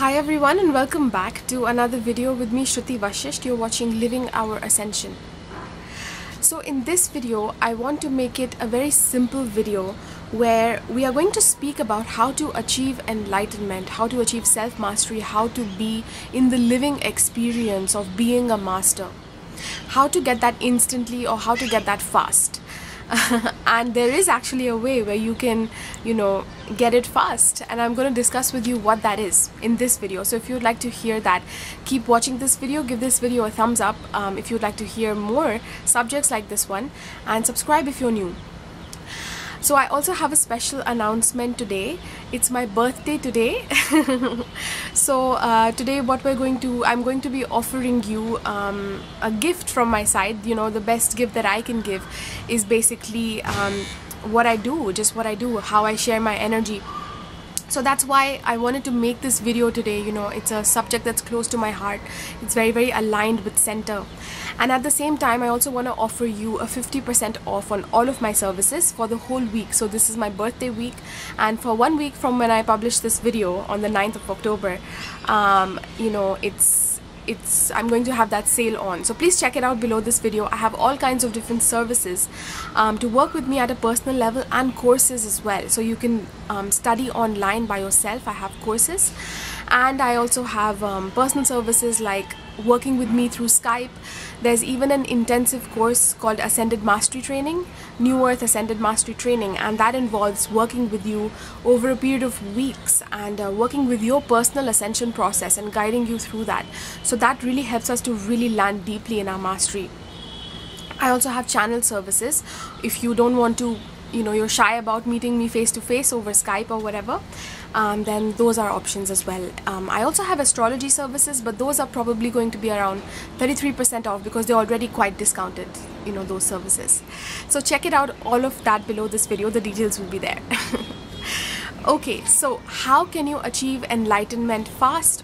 Hi everyone and welcome back to another video with me Shruti Vashist. You're watching Living Our Ascension. So in this video I want to make it a very simple video where we are going to speak about how to achieve enlightenment, how to achieve self-mastery, how to be in the living experience of being a master, how to get that instantly or how to get that fast. And there is actually a way where you can, get it fast, and I'm going to discuss with you what that is in this video. So if you'd like to hear that, keep watching this video, give this video a thumbs up if you'd like to hear more subjects like this one, and subscribe if you're new. So I also have a special announcement today. It's my birthday today. So today what I'm going to be offering you a gift from my side. The best gift that I can give is basically what I do, how I share my energy. So that's why I wanted to make this video today. It's a subject that's close to my heart. It's very, very aligned with center. And at the same time, I also want to offer you a 50% off on all of my services for the whole week. So this is my birthday week. And for 1 week from when I publish this video on the 9th of October, I'm going to have that sale on. So please check it out below this video. I have all kinds of different services to work with me at a personal level, and courses as well. So you can study online by yourself. I have courses, and I also have personal services like working with me through Skype. There's even an intensive course called Ascended Mastery Training, New Earth Ascended Mastery Training, and that involves working with you over a period of weeks and working with your personal ascension process and guiding you through that. So that really helps us to really land deeply in our mastery. I also have channel services. If you don't want to, you're shy about meeting me face to face over Skype or whatever, then those are options as well. I also have astrology services, but those are probably going to be around 33% off because they're already quite discounted, those services. So check it out, all of that below this video. The details will be there. Okay, so how can you achieve enlightenment fast?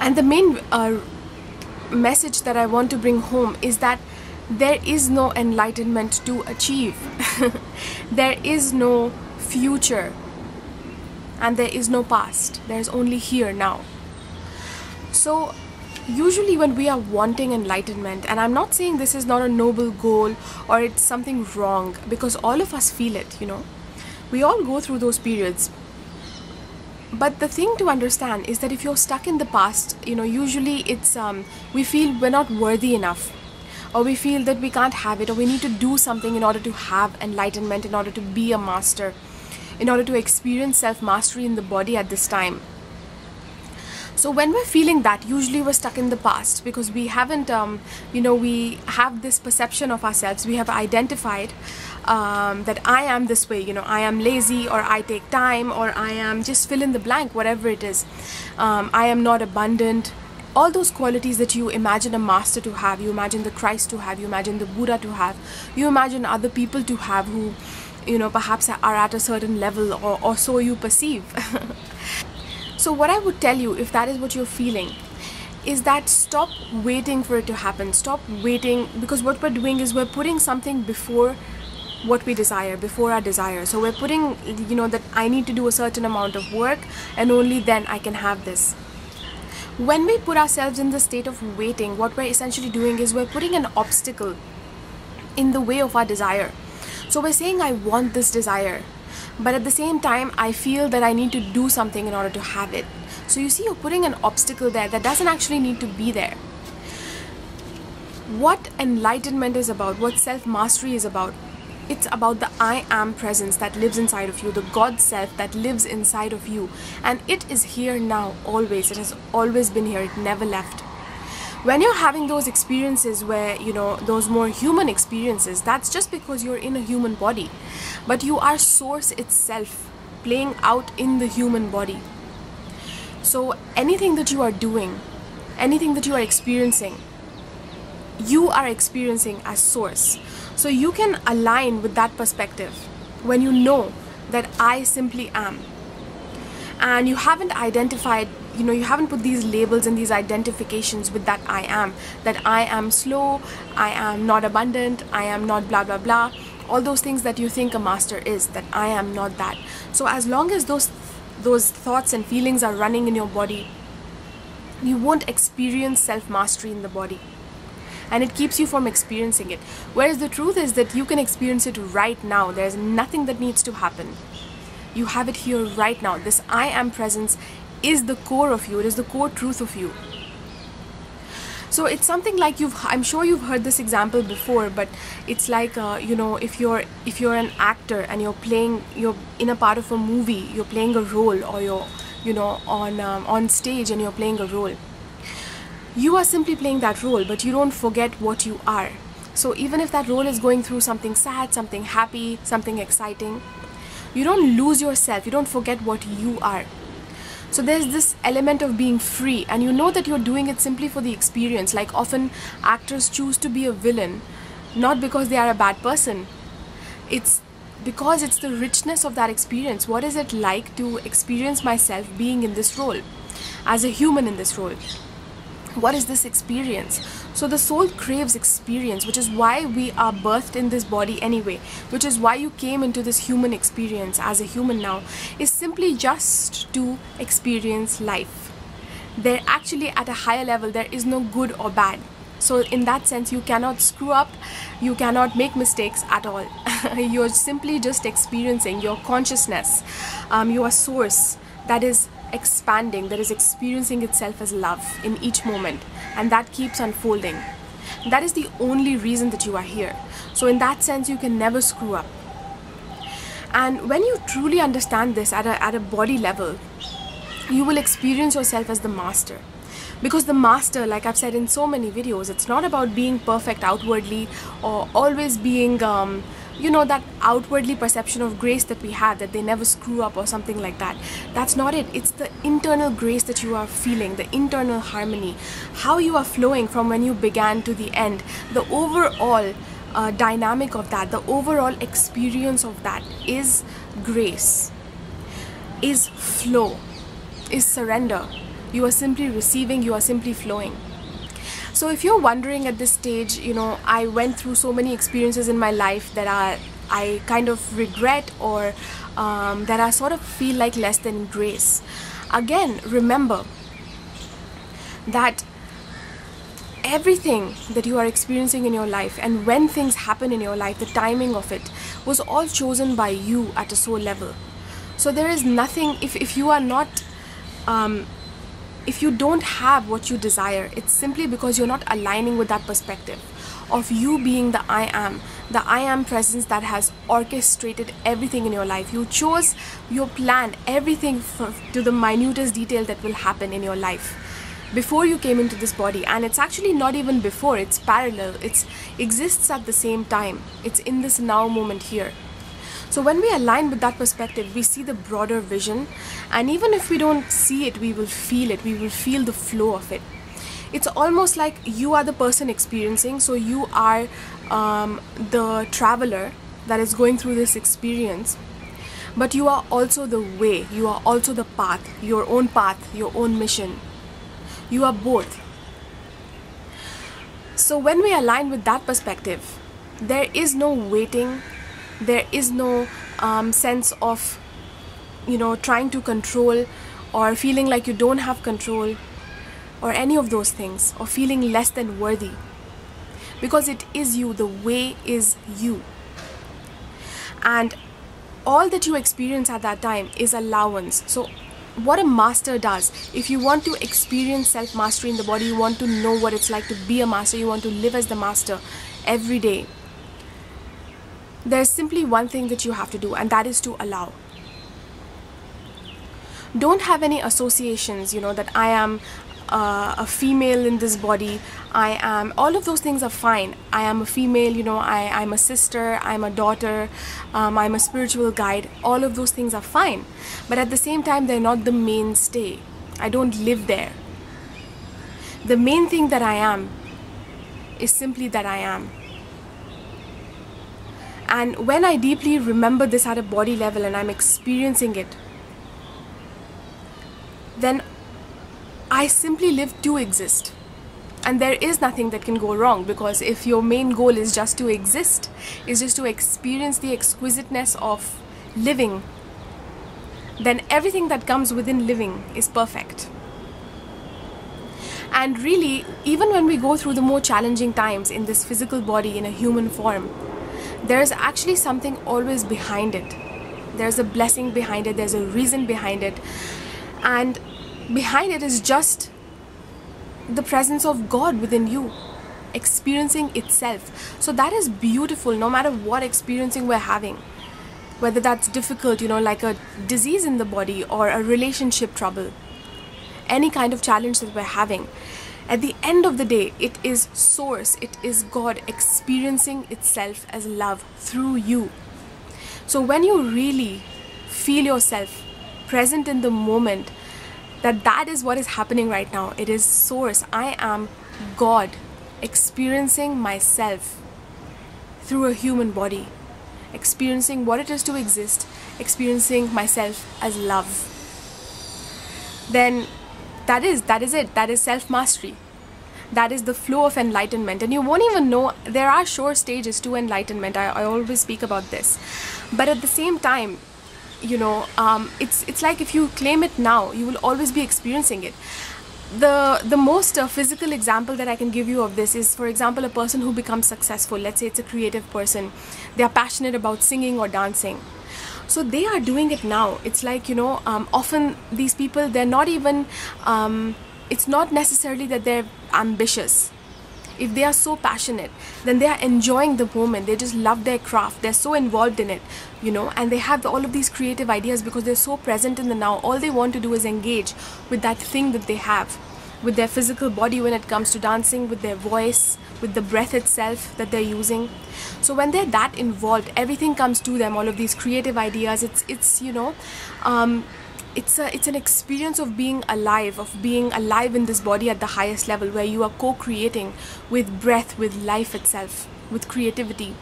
And the main message that I want to bring home is that there is no enlightenment to achieve. There is no future and there is no past. There is only here now. So usually when we are wanting enlightenment, and I'm not saying this is not a noble goal or it's something wrong, because all of us feel it, we all go through those periods. But the thing to understand is that if you're stuck in the past, usually it's we feel we're not worthy enough, or we feel that we can't have it, or we need to do something in order to have enlightenment, in order to be a master, in order to experience self-mastery in the body at this time. So when we're feeling that, usually we're stuck in the past because we haven't, we have this perception of ourselves. We have identified that I am this way, I am lazy, or I take time, or I am just fill in the blank, whatever it is. I am not abundant. All those qualities that you imagine a master to have, you imagine the Christ to have, you imagine the Buddha to have, you imagine other people to have who, perhaps are at a certain level, or so you perceive. So what I would tell you, if that is what you're feeling, is that stop waiting for it to happen. Stop waiting, because what we're doing is we're putting something before what we desire, before our desire. So we're putting, that I need to do a certain amount of work and only then I can have this. When we put ourselves in the state of waiting, what we're essentially doing is we're putting an obstacle in the way of our desire. So we're saying, I want this desire, but at the same time, I feel that I need to do something in order to have it. So you see, you're putting an obstacle there that doesn't actually need to be there. What enlightenment is about, what self-mastery is about, it's about the I am presence that lives inside of you, the God self that lives inside of you. And it is here now, always. It has always been here. It never left. When you're having those experiences where, those more human experiences, that's just because you're in a human body. But you are source itself playing out in the human body. So anything that you are doing, anything that you are experiencing as source. So you can align with that perspective when you know that I simply am. And you haven't identified, you haven't put these labels and these identifications with that I am. That I am slow, I am not abundant, I am not blah blah blah. All those things that you think a master is, that I am not that. So as long as those those thoughts and feelings are running in your body, you won't experience self-mastery in the body, and it keeps you from experiencing it. Whereas the truth is that you can experience it right now. There's nothing that needs to happen. You have it here right now. This I am presence is the core of you. It is the core truth of you. So it's something like I'm sure you've heard this example before, but it's like you know, if you're an actor and you're in a part of a movie, you're playing a role, or you're, you know, on stage and you're playing a role. You are simply playing that role, but you don't forget what you are. So even if that role is going through something sad, something happy, something exciting, you don't lose yourself. You don't forget what you are. So there's this element of being free, and you know that you're doing it simply for the experience. Like often actors choose to be a villain, not because they are a bad person. It's because it's the richness of that experience. What is it like to experience myself being in this role, as a human in this role? What is this experience? So the soul craves experience, which is why we are birthed in this body anyway, which is why you came into this human experience as a human now, is simply just to experience life. They're actually at a higher level. There is no good or bad. So in that sense, you cannot screw up, you cannot make mistakes at all. You're simply just experiencing your consciousness, your source that is expanding, that is experiencing itself as love in each moment, and that keeps unfolding. That is the only reason that you are here. So in that sense, you can never screw up. And when you truly understand this at a body level, you will experience yourself as the master. Because the master, like I've said in so many videos, it's not about being perfect outwardly or always being you know, that outwardly perception of grace that we have, that they never screw up or something like that. That's not it. It's the internal grace that you are feeling, the internal harmony, how you are flowing from when you began to the end, the overall dynamic of that, the overall experience of that is grace, is flow, is surrender. You are simply receiving, you are simply flowing. So if you're wondering at this stage, you know, I went through so many experiences in my life that I kind of regret, or that I sort of feel like less than grace. Again, remember that everything that you are experiencing in your life, and when things happen in your life, the timing of it was all chosen by you at a soul level. So there is nothing, if you are not if you don't have what you desire, it's simply because you're not aligning with that perspective of you being the I am presence that has orchestrated everything in your life. You chose, you planned everything to the minutest detail that will happen in your life before you came into this body. And it's actually not even before, it's parallel, it exists at the same time. It's in this now moment here. So when we align with that perspective, we see the broader vision, and even if we don't see it, we will feel it. We will feel the flow of it. It's almost like you are the person experiencing, so you are the traveler that is going through this experience, but you are also the way, you are also the path, your own mission. You are both. So when we align with that perspective, there is no waiting. There is no sense of, you know, trying to control, or feeling like you don't have control, or any of those things, or feeling less than worthy, because it is you. The way is you, and all that you experience at that time is allowance. So what a master does, if you want to experience self-mastery in the body, you want to know what it's like to be a master, you want to live as the master every day, there's simply one thing that you have to do, and that is to allow. Don't have any associations, you know, that I am a female in this body, I am, all of those things are fine. I am a female, you know, I'm a sister, I'm a daughter, I'm a spiritual guide, all of those things are fine. But at the same time, they're not the mainstay. I don't live there. The main thing that I am is simply that I am. And when I deeply remember this at a body level and I'm experiencing it, then I simply live to exist. And there is nothing that can go wrong, because if your main goal is just to exist, is just to experience the exquisiteness of living, then everything that comes within living is perfect. And really, even when we go through the more challenging times in this physical body in a human form, there is actually something always behind it. There's a blessing behind it, there's a reason behind it, and behind it is just the presence of God within you, experiencing itself. So that is beautiful, no matter what experiencing we're having, whether that's difficult, you know, like a disease in the body or a relationship trouble, any kind of challenge that we're having. At the end of the day, it is source, it is God experiencing itself as love through you. So when you really feel yourself present in the moment, that is what is happening right now. It is source. I am God experiencing myself through a human body, experiencing what it is to exist, experiencing myself as love. Then that is it. That is self-mastery. That is the flow of enlightenment. And you won't even know, there are sure stages to enlightenment. I always speak about this. But at the same time, you know, it's like if you claim it now, you will always be experiencing it. The most physical example that I can give you of this is, for example, a person who becomes successful. Let's say it's a creative person. They are passionate about singing or dancing. So they are doing it now. It's like, you know, often these people, they're not even... it's not necessarily that they're ambitious. If they are so passionate, then they are enjoying the moment. They just love their craft. They're so involved in it, you know, and they have all of these creative ideas because they're so present in the now. All they want to do is engage with that thing that they have, with their physical body when it comes to dancing, with their voice, with the breath itself that they're using. So when they're that involved, everything comes to them, all of these creative ideas. It's you know, it's an experience of being alive in this body at the highest level, where you are co-creating with breath, with life itself, with creativity.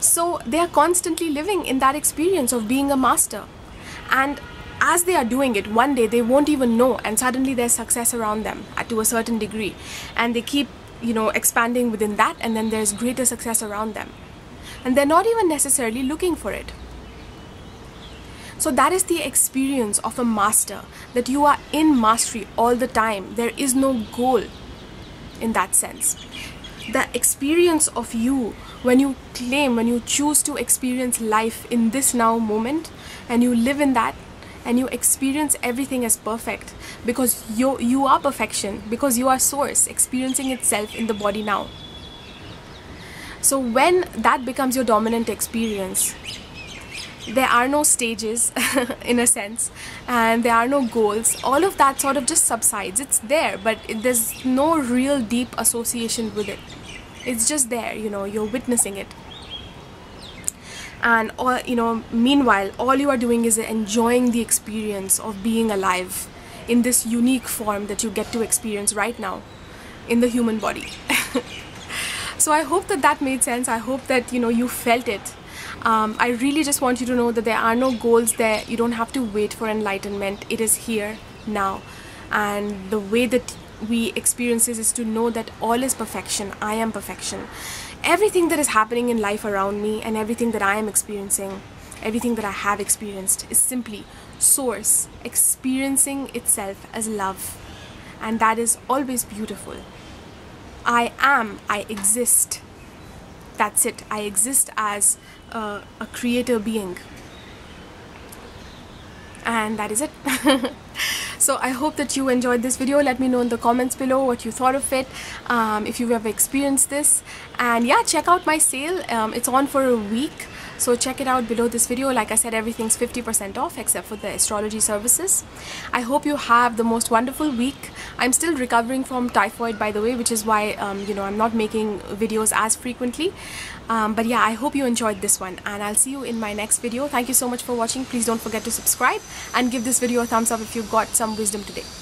So they are constantly living in that experience of being a master. And as they are doing it, one day they won't even know, and suddenly there's success around them to a certain degree. And they keep, you know, expanding within that, and then there's greater success around them. And they're not even necessarily looking for it. So that is the experience of a master, that you are in mastery all the time. There is no goal in that sense. The experience of you, when you claim, when you choose to experience life in this now moment, and you live in that, and you experience everything as perfect, because you are perfection, because you are source experiencing itself in the body now. So when that becomes your dominant experience, there are no stages in a sense, and there are no goals. All of that sort of just subsides. It's there, but there's no real deep association with it. It's just there, you know, you're witnessing it. And all, you know, meanwhile, all you are doing is enjoying the experience of being alive in this unique form that you get to experience right now in the human body. So I hope that made sense. I hope that, you know, you felt it. I really just want you to know that there are no goals there. You don't have to wait for enlightenment. It is here now. And the way that we experience this is to know that all is perfection. I am perfection. Everything that is happening in life around me, and everything that I am experiencing, everything that I have experienced, is simply source experiencing itself as love. And that is always beautiful. I am. I exist. That's it. I exist as a creator being, and that is it. So I hope that you enjoyed this video. Let me know in the comments below what you thought of it, if you've ever experienced this. And yeah, check out my sale. It's on for a week, so check it out below this video. Like I said, everything's 50% off except for the astrology services. I hope you have the most wonderful week. I'm still recovering from typhoid, by the way, which is why, you know, I'm not making videos as frequently. But yeah, I hope you enjoyed this one, and I'll see you in my next video. Thank you so much for watching. Please don't forget to subscribe and give this video a thumbs up if you got some wisdom today.